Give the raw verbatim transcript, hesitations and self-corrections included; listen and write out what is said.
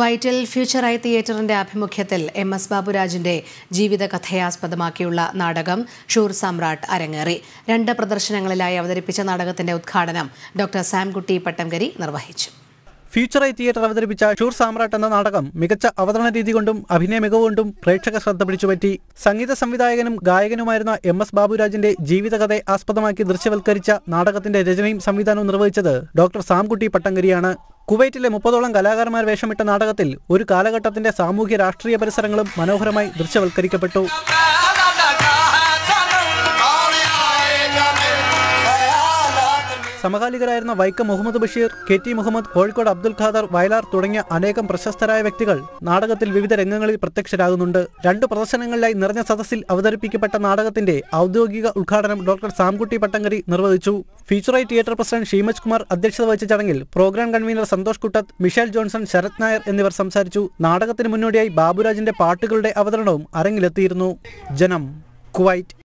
Vital future I തിയേറ്ററിന്റെ ആഭിമുഖ്യത്തിൽ M S ബാബുരാജിന്റെ ജീവിത കഥയാസ്പദമാക്കിയുള്ള നാടകം ഷൂർ സാമ്രാട്ട് അരങ്ങേറി. രണ്ട് പ്രദർശനങ്ങളിലായി അവതരിപ്പിച്ച നാടകത്തിന്റെ ഉദ്ഘാടനം ഡോക്ടർ സാംകുട്ടി പട്ടംകരി നിർവഹിച്ചു. ഫ്യൂച്ചർ ഐ തിയേറ്റർ അവതരിപ്പിച്ച ഷൂർ സാമ്രാട്ട് എന്ന നാടകം മികച്ച അവതരണ രീതി കൊണ്ടും അഭിനയ മികവ് കൊണ്ടും പ്രേക്ഷക ശ്രദ്ധ പിടിച്ചുപറ്റി. സംഗീത സംവിധായകനും ഗായകനുമായിരുന്ന എം എസ് ബാബുരാജിന്റെ ജീവിതകഥയെ ആസ്പദമാക്കി ദൃശ്യവൽക്കരിച്ച നാടകത്തിന്റെ രചനയും സംവിധാനവും നിർവഹിച്ചത് ഡോക്ടർ സാംകുട്ടി പട്ടംകരിയാണ്. കുവൈറ്റിലെ മുപ്പതോളം കലാകാരന്മാർ വേഷമിട്ട നാടകത്തിൽ ഒരു കാലഘട്ടത്തിന്റെ സാമൂഹ്യ രാഷ്ട്രീയ പരിസരങ്ങളും മനോഹരമായി ദൃശ്യവൽക്കരിക്കപ്പെട്ടു. സമകാലികരായിരുന്ന വൈകം മുഹമ്മദ് ബാഷീർ, കെ ടി മുഹമ്മദ്, കോഴിക്കോട് അബ്ദുൽ ഖാദർ, വയലാർ തുടങ്ങിയ അനേകം പ്രശസ്തരായ വ്യക്തികൾ നാടകത്തിൽ വിവിധ രംഗങ്ങളിൽ പ്രത്യക്ഷരാകുന്നുണ്ട്. രണ്ടു പ്രദർശനങ്ങളിലായി നിറഞ്ഞ സദസ്സിൽ അവതരിപ്പിക്കപ്പെട്ട നാടകത്തിന്റെ ഔദ്യോഗിക ഉദ്ഘാടനം ഡോക്ടർ സാംകുട്ടി പട്ടംകരി നിർവഹിച്ചു. ഫീച്ചറായി തിയേറ്റർ പ്രസിഡന്റ് ഷീമജ് കുമാർ അധ്യക്ഷത വഹിച്ച ചടങ്ങിൽ programme convener Santhosh Kuttath, Michelle Johnson, Sarath Nair എന്നിവർ സംസാരിച്ചു. നാടകത്തിന് മുന്നോടിയായി ബാബുരാജിന്റെ പാട്ടുകളുടെ അവതരണവും അരങ്ങിലെത്തിയിരുന്നു. ജനം, കുവൈറ്റ്.